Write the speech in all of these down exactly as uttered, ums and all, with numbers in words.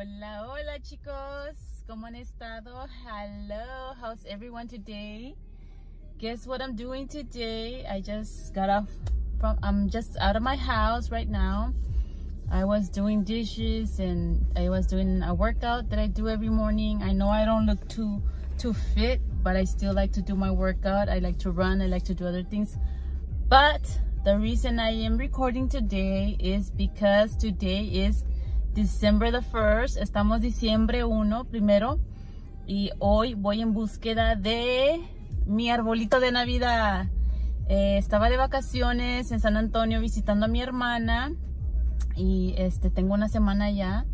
Hola, hola chicos. ¿Cómo han estado? Hello, how's everyone today? Guess what I'm doing today? I just got off from, I'm just out of my house right now. I was doing dishes and I was doing a workout that I do every morning. I know I don't look too, too fit, but I still like to do my workout. I like to run, I like to do other things. But the reason I am recording today is because today is December the first, estamos diciembre primero, primero, y hoy voy en búsqueda de mi arbolito de Navidad. Eh, estaba de vacaciones en San Antonio visitando a mi hermana y este tengo una semana allá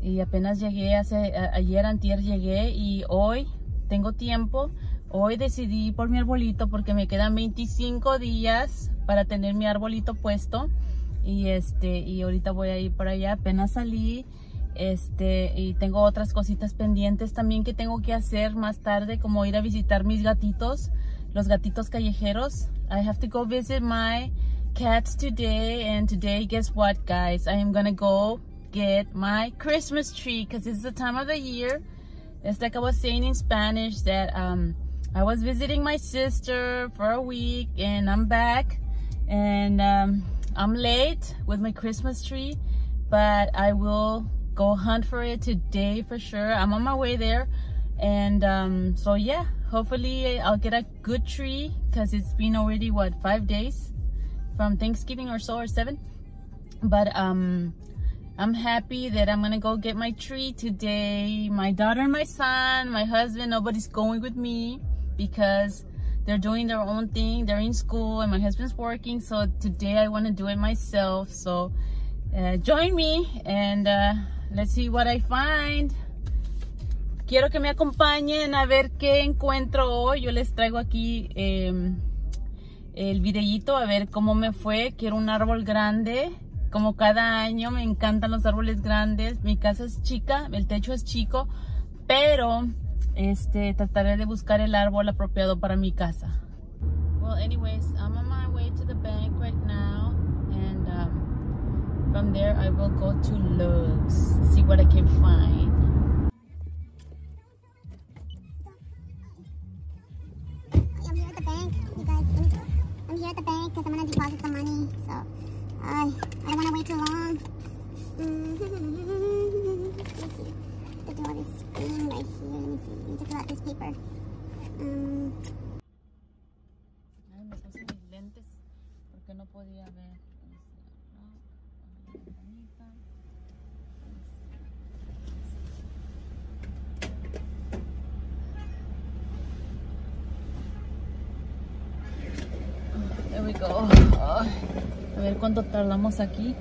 y apenas llegué, hace, a, ayer antier llegué y hoy tengo tiempo. Hoy decidí ir por mi arbolito porque me quedan veinticinco días para tener mi arbolito puesto. Y este y ahorita voy a ir para allá, apenas salí este y tengo otras cositas pendientes también que tengo que hacer más tarde, como ir a visitar mis gatitos, los gatitos callejeros. I have to go visit my cats today, and today guess what guys, I am gonna go get my Christmas tree because it's the time of the year. It's like I was saying in Spanish that um, I was visiting my sister for a week and I'm back, and um, I'm late with my Christmas tree, but I will go hunt for it today for sure. I'm on my way there, and um, so yeah, hopefully I'll get a good tree because it's been already what, five days from Thanksgiving or so, or seven. But um, I'm happy that I'm gonna go get my tree today. My daughter, my son, my husband, nobody's going with me because they're doing their own thing, they're in school and my husband's working, so today I want to do it myself. So uh, join me and uh, let's see what I find. Quiero que me acompañen a ver qué encuentro hoy. Yo les traigo aquí eh, el videíto a ver cómo me fue. Quiero un árbol grande como cada año, me encantan los árboles grandes. Mi casa es chica, el techo es chico, pero Este, trataré de buscar el árbol apropiado para mi casa. Well, anyways, I'm on my way to the bank right now, and um, from there I will go to Lowe's, see what I can find. I'm here at the bank, you guys. I'm here at the bank because I'm gonna deposit some money, so I I don't wanna wait too long. Let's see. The door is green right here. Let me see. Let me take out this paper. Um. Ay, me puse mis lentes porque no podía ver. There we go. Oh, a ver cuánto tardamos aquí.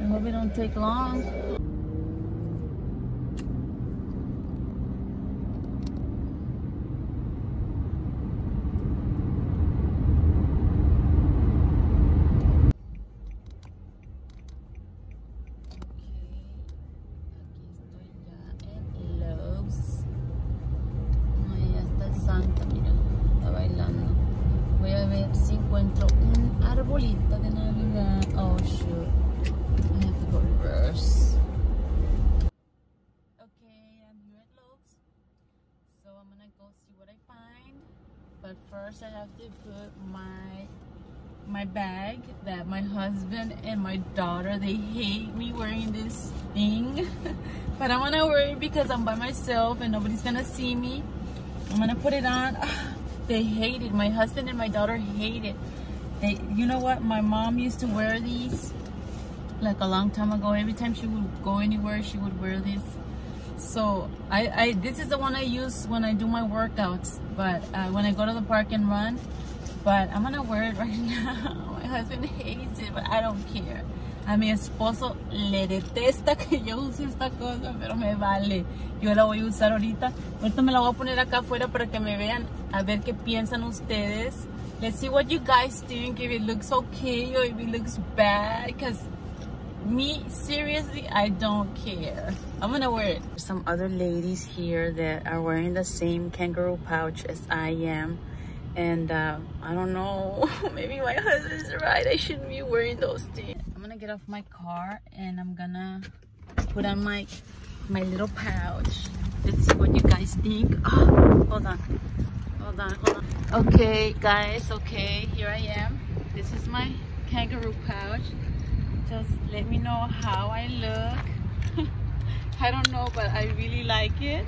I hope it don't take long. First, I have to put my my bag that my husband and my daughter, they hate me wearing this thing. But I'm gonna wear it because I'm by myself and nobody's gonna see me. I'm gonna put it on. They hate it. My husband and my daughter hate it. They, you know what? My mom used to wear these like a long time ago. Every time she would go anywhere, she would wear this. So I, I this is the one I use when I do my workouts, but uh, when I go to the park and run. But I'm gonna wear it right now. My husband hates it, but I don't care. A mi esposo le detesta que yo use esta cosa, pero me vale. Yo la voy a usar ahorita. Ahorita me la voy a poner acá afuera para que me vean, a ver qué piensan ustedes. Let's see what you guys think, if it looks okay or if it looks bad, because me, seriously, I don't care. I'm gonna wear it. Some other ladies here that are wearing the same kangaroo pouch as I am, and uh, I don't know, maybe my husband's right, I shouldn't be wearing those things. I'm gonna get off my car and I'm gonna put on my my little pouch. Let's see what you guys think. Oh, hold on, hold on, hold on. Okay, guys. Okay, here I am. This is my kangaroo pouch. Just let me know how I look. I don't know, but I really like it.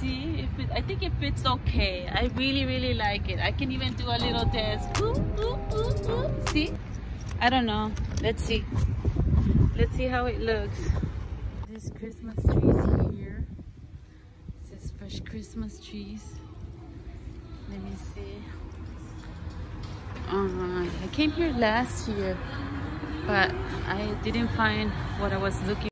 See, if it, I think it fits okay. I really, really like it. I can even do a little dance. Ooh, ooh, ooh, ooh. See, I don't know. Let's see. Let's see how it looks. This Christmas tree's here. It says fresh Christmas trees. Let me see. Uh, I came here last year, but I didn't find what I was looking for.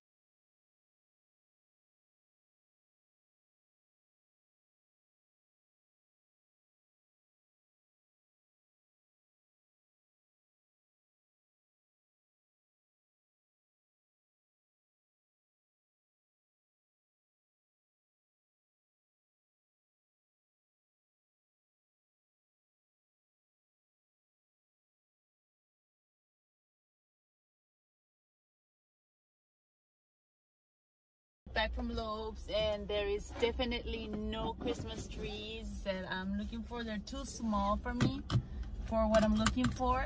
Back from Lowe's, and there is definitely no Christmas trees that I'm looking for. They're too small for me, for what I'm looking for.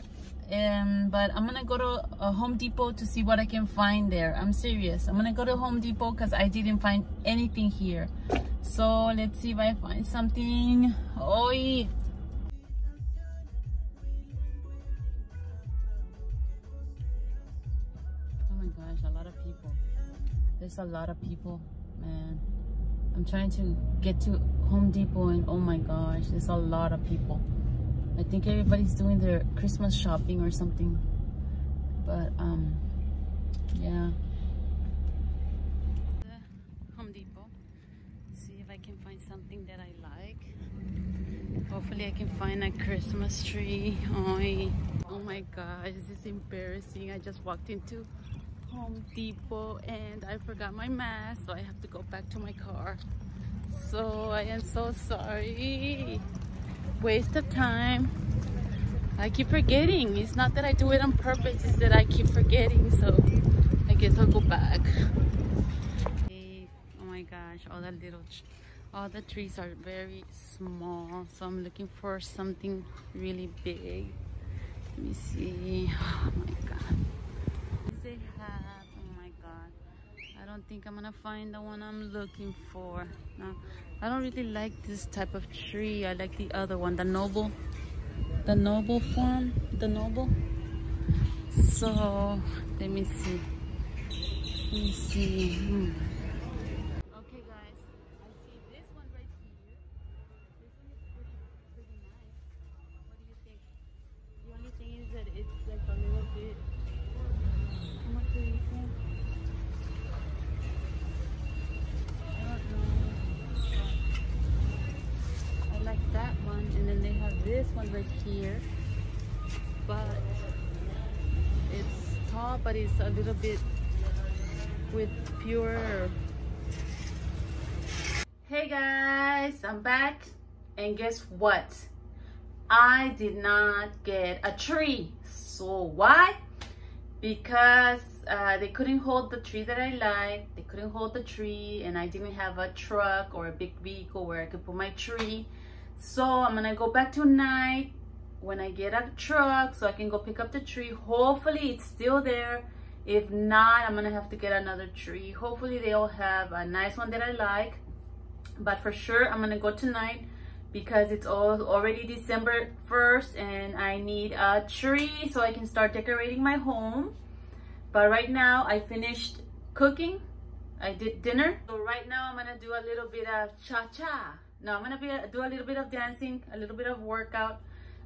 Um, but I'm gonna go to a Home Depot to see what I can find there. I'm serious. I'm gonna go to Home Depot because I didn't find anything here. So let's see if I find something. Oi! Oh my gosh, a lot of people. There's a lot of people, man. I'm trying to get to Home Depot and oh my gosh, there's a lot of people. I think everybody's doing their Christmas shopping or something. But, um, yeah. The Home Depot. See if I can find something that I like. Hopefully I can find a Christmas tree. Oy. Oh my gosh, this is embarrassing. I just walked into Home Depot and I forgot my mask, so I have to go back to my car. So I am so sorry. Waste of time. I keep forgetting. It's not that I do it on purpose, it's that I keep forgetting. So I guess I'll go back. Hey, oh my gosh, all the little all the trees are very small, so I'm looking for something really big. Let me see. Oh my god. Oh my god, I don't think I'm gonna find the one I'm looking for. No, I don't really like this type of tree. I like the other one, the noble the noble form, the noble. So let me see, let me see. hmm. Okay guys, I see this one right here. This one is pretty, pretty nice. What do you think? The only thing is that it's like a little bit. How much do you think? I don't know. I like that one, and then they have this one right here. But it's tall, but it's a little bit with pure. Hey guys, I'm back, and guess what? I did not get a tree. So why? Because uh, they couldn't hold the tree that I like. They couldn't hold the tree, and I didn't have a truck or a big vehicle where I could put my tree. So I'm gonna go back tonight when I get a truck so I can go pick up the tree. Hopefully it's still there. If not, I'm gonna have to get another tree. Hopefully they'll have a nice one that I like. But for sure I'm gonna go tonight because it's all already December first and I need a tree so I can start decorating my home. But right now I finished cooking. I did dinner. So right now I'm gonna do a little bit of cha-cha. No, I'm gonna be, do a little bit of dancing, a little bit of workout,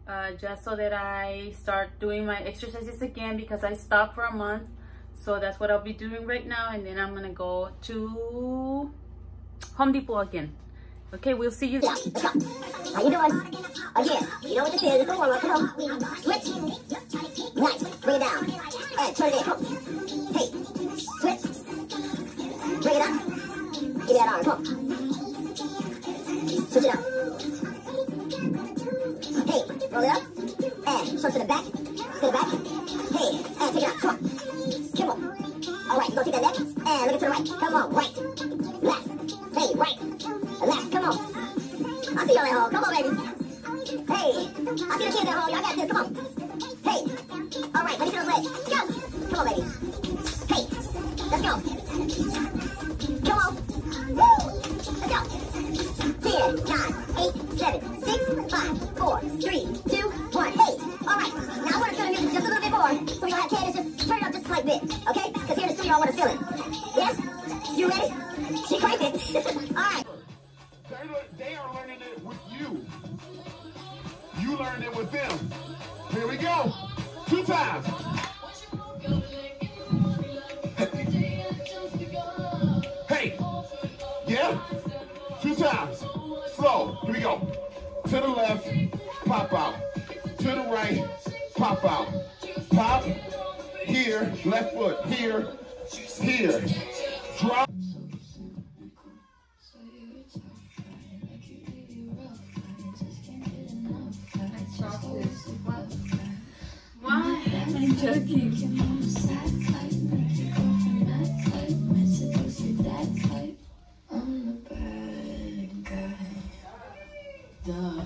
uh, just so that I start doing my exercises again because I stopped for a month. So that's what I'll be doing right now, and then I'm gonna go to Home Depot again. Okay, we'll see you. How you doing? Again, you know what this is. It's the warm-up. Come on. Switch. Nice. Bring it down. Alright, turn it in. Hey. Switch. Bring it up. Give me that arm. Come on. Switch it up. Hey. Roll it up. And start to the back. To the back. Hey. And pick it up. Come on. Come on. Alright, go take that leg. And I see the kids at home. Y'all got this. Come on. Hey. All right. Let me see those legs. Go. Come on, baby. Hey. Let's go. Come on. Woo. Let's go. ten, nine, eight, seven, six, five, four, three, two, one. Hey. All right. Now I want to feel the music just a little bit more. So you'll have Candace just turn it up just like this. Okay? Because here in the studio I want to feel it. Yes? You ready? She crazy. All right. They are learning it with you. You learned it with them. Here we go. Two times. Hey. Yeah. Two times. Slow. Here we go. To the left, pop out. To the right, pop out. Pop. Here. Left foot. Here. Here. Drop. Why am I joking? I'm the bad guy. Duh.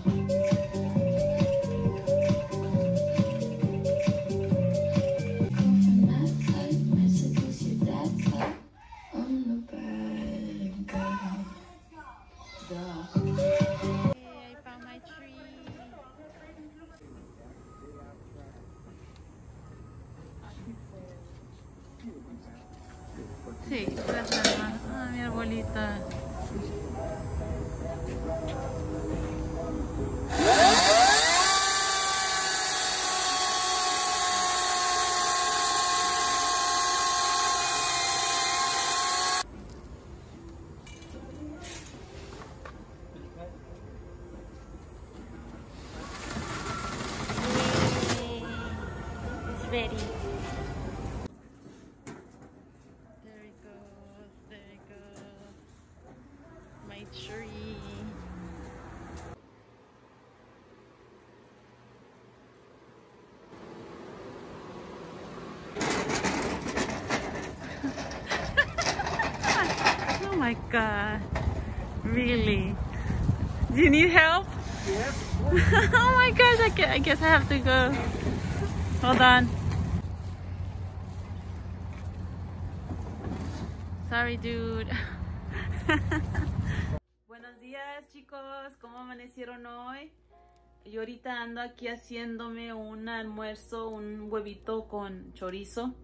Sí, ah, mi arbolita. It's ready. Oh my God, really? Do you need help? Yes. Oh my gosh, I guess, I guess I have to go. Hold on. Sorry, dude. Buenos días, chicos. ¿Cómo amanecieron hoy? Yo ahorita ando aquí haciéndome un almuerzo, un huevito con chorizo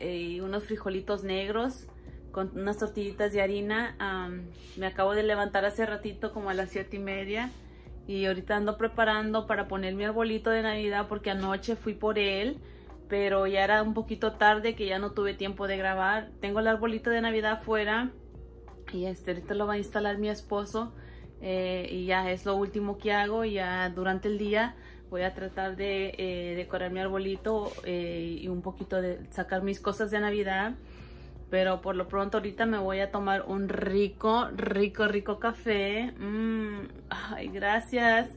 y unos frijolitos negros con unas tortillitas de harina. Um, me acabo de levantar hace ratito como a las siete y media y ahorita ando preparando para poner mi arbolito de Navidad porque anoche fui por él, pero ya era un poquito tarde que ya no tuve tiempo de grabar. Tengo el arbolito de Navidad afuera y este, ahorita lo va a instalar mi esposo eh, y ya es lo último que hago. Ya durante el día voy a tratar de eh, decorar mi arbolito eh, y un poquito de sacar mis cosas de Navidad. Pero por lo pronto ahorita me voy a tomar un rico, rico, rico café. Mm, ay, gracias.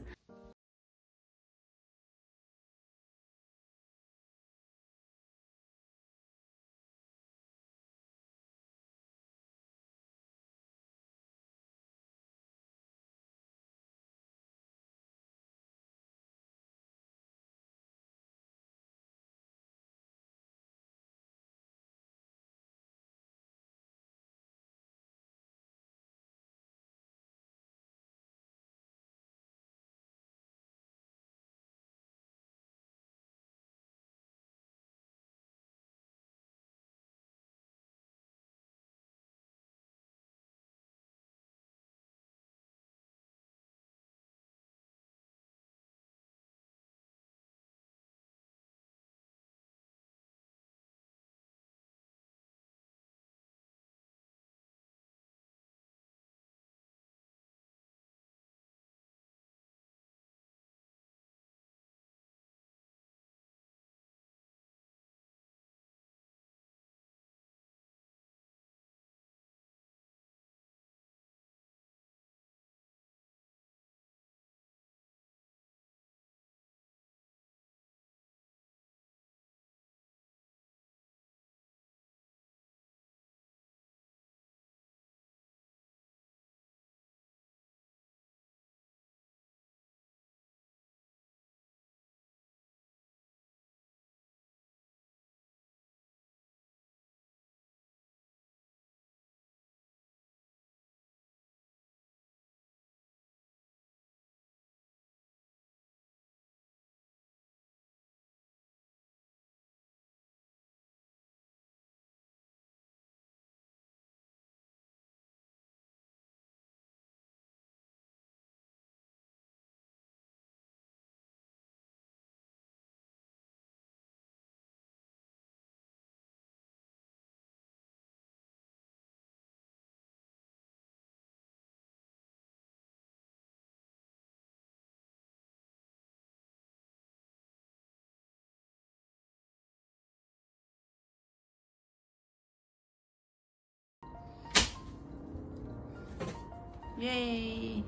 Yay!